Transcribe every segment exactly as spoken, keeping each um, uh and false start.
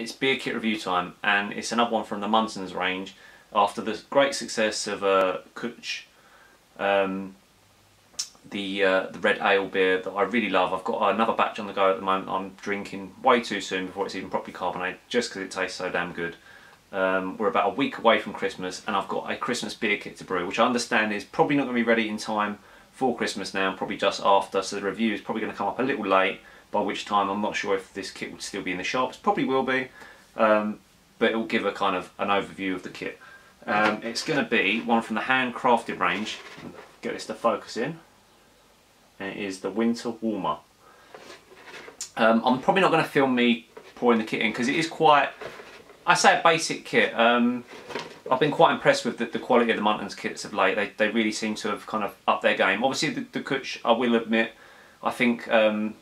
It's beer kit review time, and it's another one from the Muntons range. After the great success of uh, Kutch, um, the uh, the red ale beer that I really love, I've got another batch on the go at the moment. I'm drinking way too soon before it's even properly carbonated, just because it tastes so damn good. Um, we're about a week away from Christmas, and I've got a Christmas beer kit to brew, which I understand is probably not going to be ready in time for Christmas now, probably just after, so the review is probably going to come up a little late, by which time I'm not sure if this kit would still be in the shops. Probably will be, um, but it will give a kind of an overview of the kit. Um, it's going to be one from the handcrafted range. Get this to focus in. And it is the Winter Warmer. Um, I'm probably not going to film me pouring the kit in, because it is quite, I say a basic kit. Um, I've been quite impressed with the, the quality of the Muntons kits of late. They, they really seem to have kind of upped their game. Obviously the, the Kutch, I will admit, I think um,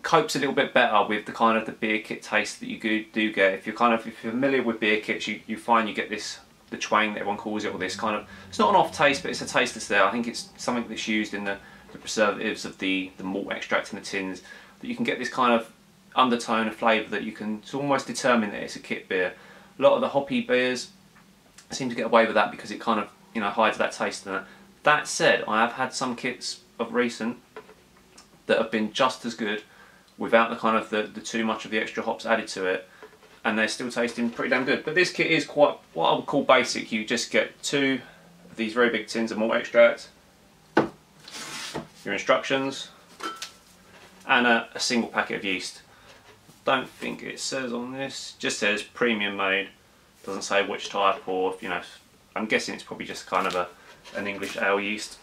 copes a little bit better with the kind of the beer kit taste that you do, do get. If you're kind of if you're familiar with beer kits, you, you find you get this, the twang that everyone calls it, or this kind of, it's not an off taste, but it's a taste that's there. I think it's something that's used in the, the preservatives of the, the malt extract in the tins, that you can get this kind of undertone of flavour that you can almost determine that it's a kit beer. A lot of the hoppy beers seem to get away with that because it kind of, you know, hides that taste in that. That said, I have had some kits of recent that have been just as good without the kind of the, the too much of the extra hops added to it, and they're still tasting pretty damn good. But this kit is quite what I would call basic. You just get two of these very big tins of malt extract, your instructions, and a, a single packet of yeast. Don't think it says on this, just says premium made, doesn't say which type, or, you know, I'm guessing it's probably just kind of a an English ale yeast.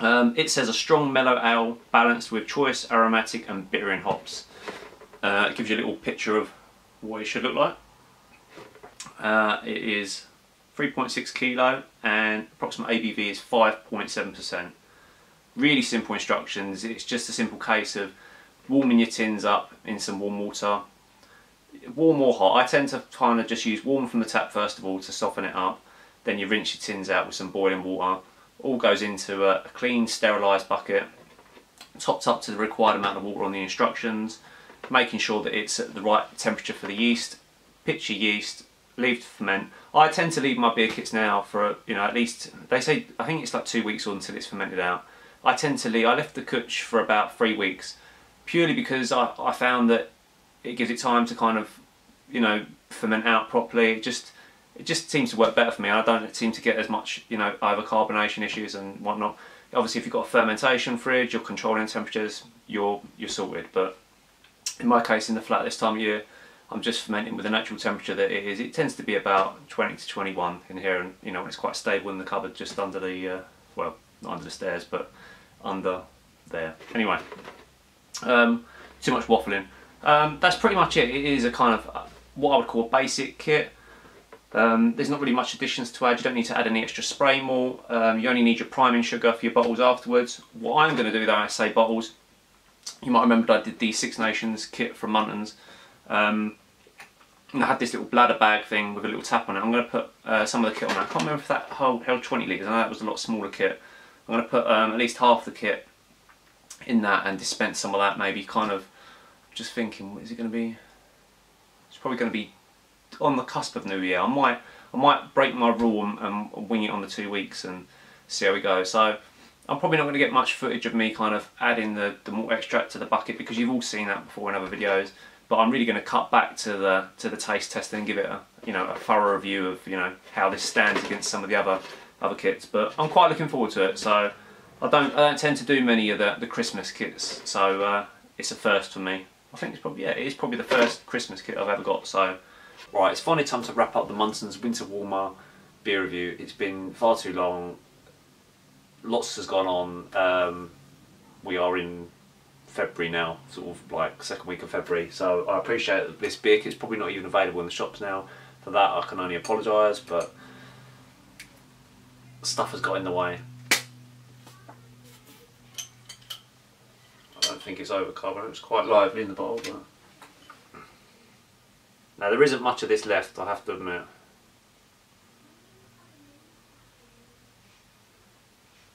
Um, it says a strong mellow ale balanced with choice aromatic and bittering hops. Uh, it gives you a little picture of what it should look like. Uh, it is three point six kilo and approximate A B V is five point seven percent. Really simple instructions. It's just a simple case of warming your tins up in some warm water, warm or hot. I tend to kind of just use warm from the tap first of all to soften it up, then you rinse your tins out with some boiling water. All goes into a clean sterilised bucket, topped up to the required amount of water on the instructions, making sure that it's at the right temperature for the yeast. Pitch your yeast, leave to ferment. I tend to leave my beer kits now for, you know, at least, they say, I think it's like two weeks or until it's fermented out. I tend to leave, I left the Kutch for about three weeks, purely because I, I found that it gives it time to kind of, you know, ferment out properly. It just, it just seems to work better for me. I don't seem to get as much, you know, either carbonation issues and whatnot. Obviously, if you've got a fermentation fridge, you're controlling temperatures, you're you're sorted. But in my case, in the flat this time of year, I'm just fermenting with the natural temperature that it is. It tends to be about twenty to twenty-one in here, and, you know, it's quite stable in the cupboard, just under the, uh, well, not under the stairs, but under there. Anyway, um, too much waffling. Um, that's pretty much it. It is a kind of what I would call a basic kit. Um, there's not really much additions to add. You don't need to add any extra spray malt. Um, you only need your priming sugar for your bottles afterwards. What I'm going to do, though, I say bottles, you might remember that I did the Six Nations kit from Muntons, um, and I had this little bladder bag thing with a little tap on it. I'm going to put uh, some of the kit on. I can't remember if that held twenty litres. I know that was a lot smaller kit. I'm going to put um, at least half the kit in that and dispense some of that. Maybe kind of just thinking, what is it going to be? It's probably going to be on the cusp of New Year. I might I might break my rule and, and wing it on the two weeks and see how we go. So I'm probably not going to get much footage of me kind of adding the, the malt extract to the bucket, because you've all seen that before in other videos. But I'm really going to cut back to the to the taste test and give it a, you know, a thorough review of, you know, how this stands against some of the other other kits. But I'm quite looking forward to it. So I don't I don't tend to do many of the, the Christmas kits. So uh, it's a first for me. I think it's probably yeah it is probably the first Christmas kit I've ever got. So. Right, it's finally time to wrap up the Muntons Winter Warmer beer review. It's been far too long, lots has gone on. Um, we are in February now, sort of like second week of February, so I appreciate that this beer kit's probably not even available in the shops now. For that I can only apologise, but stuff has got in the way. I don't think it's overcarbonated, it's quite lively in the bottle. But now, there isn't much of this left, I have to admit.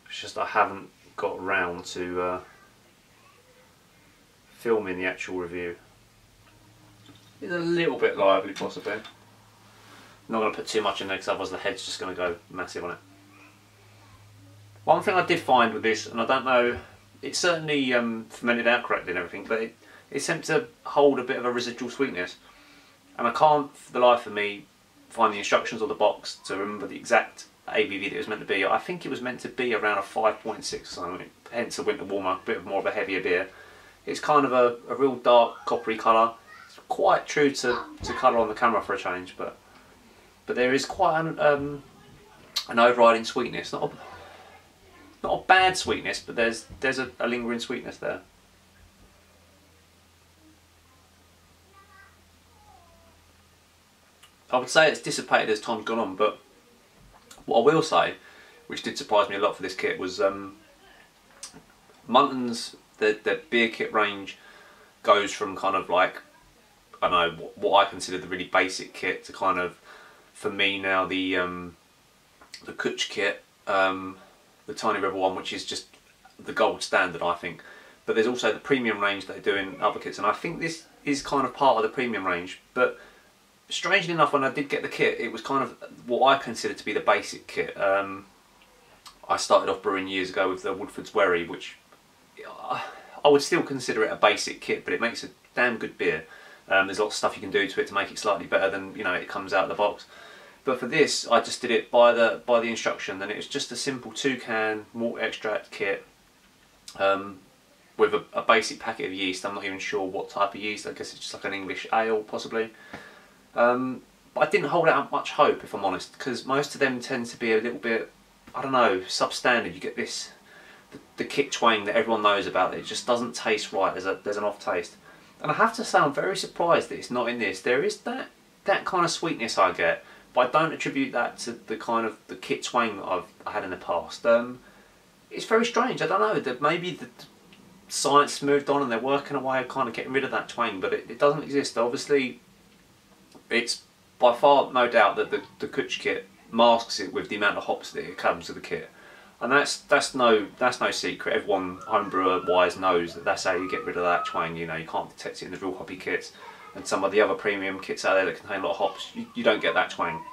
It's just I haven't got round to uh, filming the actual review. He's a little bit lively, possibly. Not going to put too much in there because otherwise the head's just going to go massive on it. One thing I did find with this, and I don't know, it certainly um, fermented out correctly and everything, but it, it seemed to hold a bit of a residual sweetness. And I can't, for the life of me, find the instructions on the box to remember the exact A B V that it was meant to be. I think it was meant to be around a five point six or something, hence a winter warmer, a bit more of a heavier beer. It's kind of a, a real dark, coppery colour. It's quite true to, to colour on the camera for a change, but but there is quite an, um, an overriding sweetness. Not a, not a bad sweetness, but there's there's a, a lingering sweetness there. I would say it's dissipated as time's gone on, but what I will say, which did surprise me a lot for this kit, was um, Muntons, their, their beer kit range goes from kind of like, I don't know, what I consider the really basic kit to kind of, for me now, the um, the Kutch kit, um, the Tiny River one, which is just the gold standard, I think. But there's also the premium range that they do in other kits, and I think this is kind of part of the premium range, but strangely enough, when I did get the kit, it was kind of what I consider to be the basic kit. Um, I started off brewing years ago with the Woodford's Wherry, which I would still consider it a basic kit, but it makes a damn good beer. Um, there's lots of stuff you can do to it to make it slightly better than, you know, it comes out of the box. But for this, I just did it by the by the instruction, and it was just a simple two-can malt extract kit um, with a, a basic packet of yeast. I'm not even sure what type of yeast. I guess it's just like an English ale, possibly. Um, but I didn't hold out much hope, if I'm honest, because most of them tend to be a little bit, I don't know, substandard. You get this, the, the Kutch twang that everyone knows about. It just doesn't taste right. There's a, there's an off taste, and I have to say I'm very surprised that it's not in this. There is that that kind of sweetness I get, but I don't attribute that to the kind of the Kutch twang that I've I had in the past. Um, it's very strange. I don't know. That maybe the, the science moved on and they're working away of kind of getting rid of that twang, but it, it doesn't exist. Obviously. It's by far, no doubt, that the, the Kutch kit masks it with the amount of hops that it comes to the kit, and that's that's no that's no secret. Everyone homebrewer wise knows that that's how you get rid of that twang. You know, you can't detect it in the real hoppy kits, and some of the other premium kits out there that contain a lot of hops, you, you don't get that twang.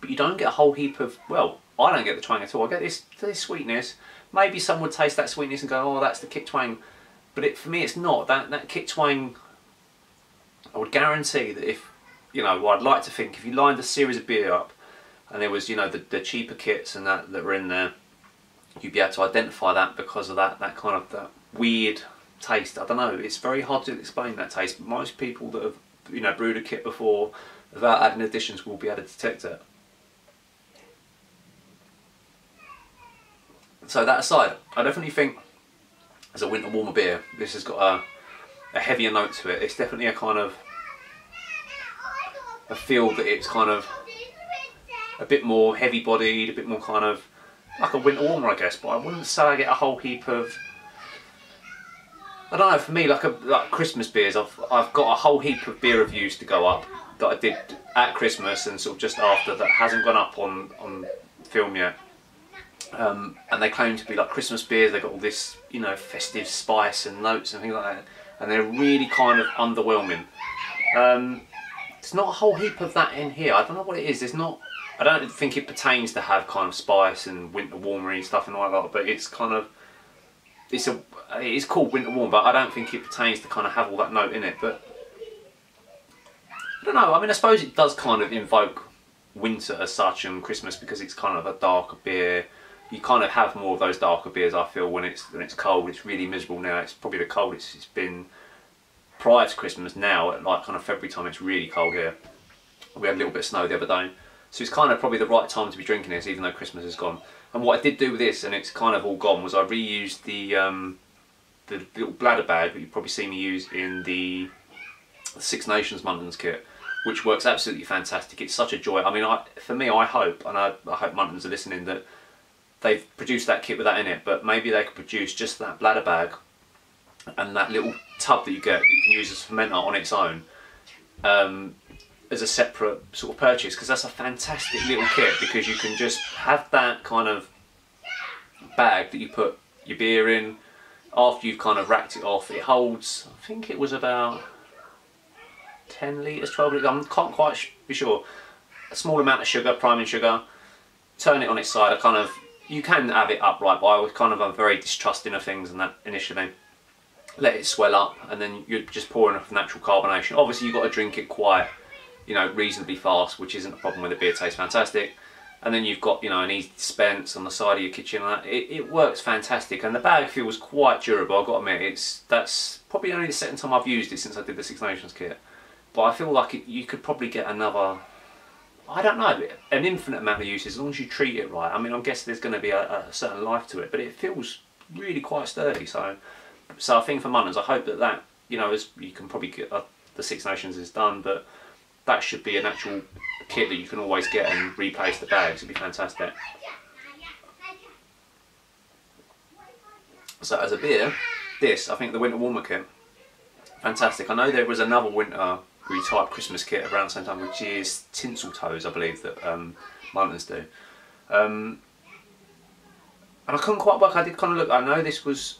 But you don't get a whole heap of, well, I don't get the twang at all. I get this this sweetness. Maybe some would taste that sweetness and go, oh, that's the Kutch twang, but it, for me, it's not. That that Kutch twang, I would guarantee that if, you know, I'd like to think if you lined a series of beer up and there was, you know, the, the cheaper kits and that that were in there, you'd be able to identify that because of that that kind of that weird taste. I don't know, it's very hard to explain that taste. Most people that have, you know, brewed a kit before without adding additions will be able to detect it. So that aside, I definitely think as a winter warmer beer, this has got a, a heavier note to it. It's definitely a kind of I feel that it's kind of a bit more heavy-bodied, a bit more kind of like a winter warmer, I guess. But I wouldn't say I get a whole heap of, I don't know. For me, like a like Christmas beers, I've I've got a whole heap of beer reviews to go up that I did at Christmas and sort of just after that hasn't gone up on on film yet. Um, and they claim to be like Christmas beers. They've got all this, you know, festive spice and notes and things like that, and they're really kind of underwhelming. Um, There's not a whole heap of that in here. I don't know what it is. There's not. I don't think it pertains to have kind of spice and winter warmer and stuff and all that. But it's kind of. It's a. It is called winter warm, but I don't think it pertains to kind of have all that note in it. But I don't know. I mean, I suppose it does kind of invoke winter as such and Christmas because it's kind of a darker beer. You kind of have more of those darker beers. I feel when it's when it's cold, it's really miserable now. It's probably the coldest it's been. Prior to Christmas now, at like kind of February time, it's really cold here. We had a little bit of snow the other day. So it's kind of probably the right time to be drinking this, even though Christmas is gone. And what I did do with this, and it's kind of all gone, was I reused the um, the little bladder bag that you probably see me use in the Six Nations Muntons kit, which works absolutely fantastic. It's such a joy. I mean, I, for me, I hope, and I, I hope Muntons are listening, that they've produced that kit with that in it, but maybe they could produce just that bladder bag and that little tub that you get that you can use as a fermenter on its own um, as a separate sort of purchase, because that's a fantastic little kit because you can just have that kind of bag that you put your beer in after you've kind of racked it off. It holds, I think it was about ten litres, twelve litres, I can't quite be sure. A small amount of sugar, priming sugar, turn it on its side. I kind of, you can have it upright, but I was kind of I'm very distrusting of things and that initially. Let it swell up, and then you're just pouring off natural carbonation. Obviously you've got to drink it quite, you know, reasonably fast, which isn't a problem with the beer, tastes fantastic. And then you've got, you know, an easy dispense on the side of your kitchen and that. It, it works fantastic, and the bag feels quite durable, I've got to admit. It's, that's probably only the second time I've used it since I did the Six Nations kit. But I feel like it, you could probably get another, I don't know, an infinite amount of uses, as long as you treat it right. I mean, I'm guessing there's going to be a, a certain life to it, but it feels really quite sturdy. So so I think for Muntons, I hope that that, you know, as you can probably get, uh, the Six Nations is done, but that should be an actual kit that you can always get and replace the bags. It'd be fantastic. So as a beer, this, I think the Winter Warmer kit, fantastic. I know there was another winter retype Christmas kit around the same time, which is Tinsel Toes, I believe, that um, Muntons do. Um, and I couldn't quite work, I did kind of look, I know this was,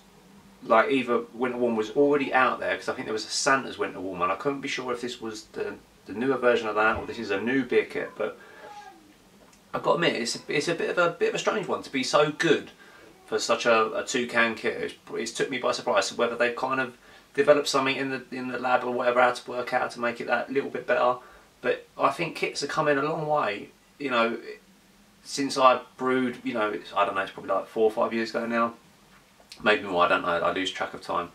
like either Winter Warmer was already out there, because I think there was a Santa's Winter Warmer, and I couldn't be sure if this was the, the newer version of that or this is a new beer kit. But I've got to admit, it's a, it's a bit of a bit of a strange one to be so good for such a, a two can kit. It's, it's took me by surprise. So whether they've kind of developed something in the in the lab or whatever, how to work out to make it that little bit better. But I think kits are coming a long way. You know, since I brewed, you know, it's, I don't know, it's probably like four or five years ago now. Maybe more, I don't know, I lose track of time.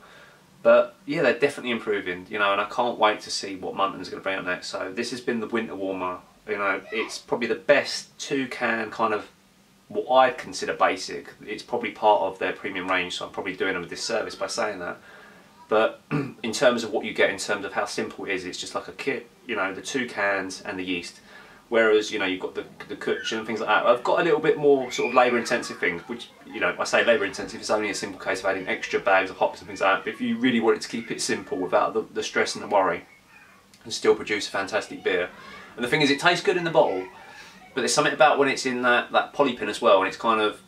But yeah, they're definitely improving, you know, and I can't wait to see what Muntons are going to bring up next. So this has been the Winter Warmer, you know, it's probably the best two-can kind of, what I'd consider basic. It's probably part of their premium range, so I'm probably doing them a disservice by saying that. But in terms of what you get, in terms of how simple it is, it's just like a kit, you know, the two cans and the yeast. Whereas, you know, you've got the, the Kutch and things like that. I've got a little bit more sort of labour intensive things, which, you know, I say labour intensive, it's only a simple case of adding extra bags of hops and things like that. But if you really wanted to keep it simple without the, the stress and the worry, and still produce a fantastic beer. And the thing is, it tastes good in the bottle, but there's something about when it's in that, that poly pin as well, and it's kind of,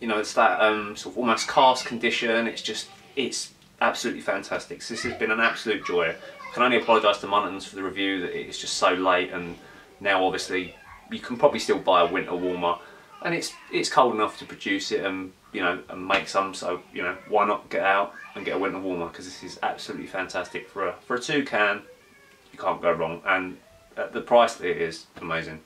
you know, it's that um, sort of almost cast condition. It's just, it's absolutely fantastic. So this has been an absolute joy. I can only apologise to Muntons for the review that it's just so late, and now obviously you can probably still buy a Winter Warmer, and it's it's cold enough to produce it, and you know, and make some. So you know, why not get out and get a Winter Warmer, because this is absolutely fantastic for a for a two can. You can't go wrong, and at the price that it is, amazing.